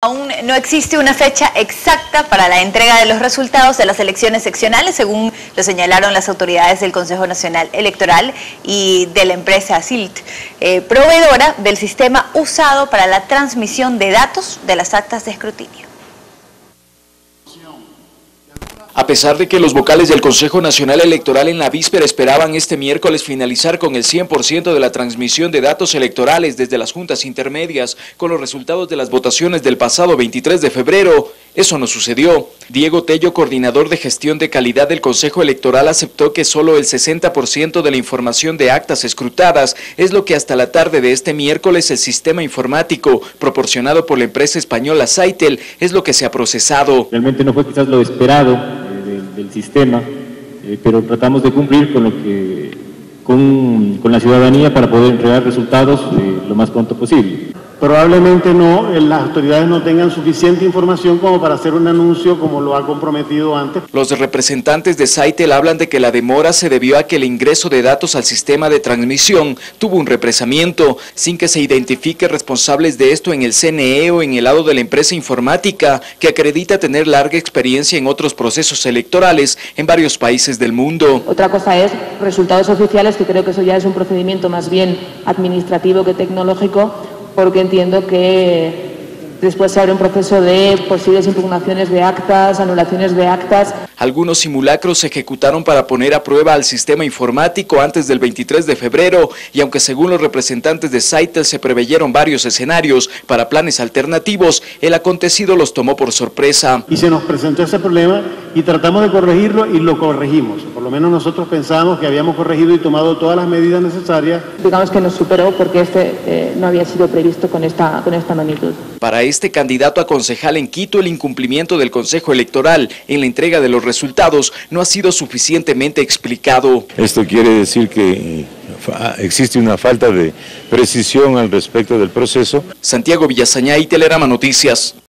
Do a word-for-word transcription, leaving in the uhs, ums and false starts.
Aún no existe una fecha exacta para la entrega de los resultados de las elecciones seccionales, según lo señalaron las autoridades del Consejo Nacional Electoral y de la empresa Scytl, eh, proveedora del sistema usado para la transmisión de datos de las actas de escrutinio. A pesar de que los vocales del Consejo Nacional Electoral en la víspera esperaban este miércoles finalizar con el cien por ciento de la transmisión de datos electorales desde las juntas intermedias con los resultados de las votaciones del pasado veintitrés de febrero, eso no sucedió. Diego Tello, coordinador de gestión de calidad del Consejo Electoral, aceptó que solo el sesenta por ciento de la información de actas escrutadas es lo que hasta la tarde de este miércoles el sistema informático proporcionado por la empresa española Scytl es lo que se ha procesado. Realmente no fue quizás lo esperado del sistema, eh, pero tratamos de cumplir con lo que con, con la ciudadanía para poder entregar resultados eh, lo más pronto posible. Probablemente no, las autoridades no tengan suficiente información como para hacer un anuncio como lo ha comprometido antes. Los representantes de Scytl hablan de que la demora se debió a que el ingreso de datos al sistema de transmisión tuvo un represamiento, sin que se identifique responsables de esto en el C N E o en el lado de la empresa informática, que acredita tener larga experiencia en otros procesos electorales en varios países del mundo. Otra cosa es resultados oficiales, que creo que eso ya es un procedimiento más bien administrativo que tecnológico, porque entiendo que después se abre un proceso de posibles impugnaciones de actas, anulaciones de actas. Algunos simulacros se ejecutaron para poner a prueba al sistema informático antes del veintitrés de febrero, y aunque según los representantes de Scytl se preveyeron varios escenarios para planes alternativos, el acontecido los tomó por sorpresa. Y se nos presentó ese problema y tratamos de corregirlo y lo corregimos. Por lo menos nosotros pensábamos que habíamos corregido y tomado todas las medidas necesarias. Digamos que nos superó porque este eh, no había sido previsto con esta, con esta magnitud. Para este candidato a concejal en Quito, el incumplimiento del Consejo Electoral en la entrega de los resultados no ha sido suficientemente explicado. Esto quiere decir que existe una falta de precisión al respecto del proceso. Santiago Villasañá y Telerama Noticias.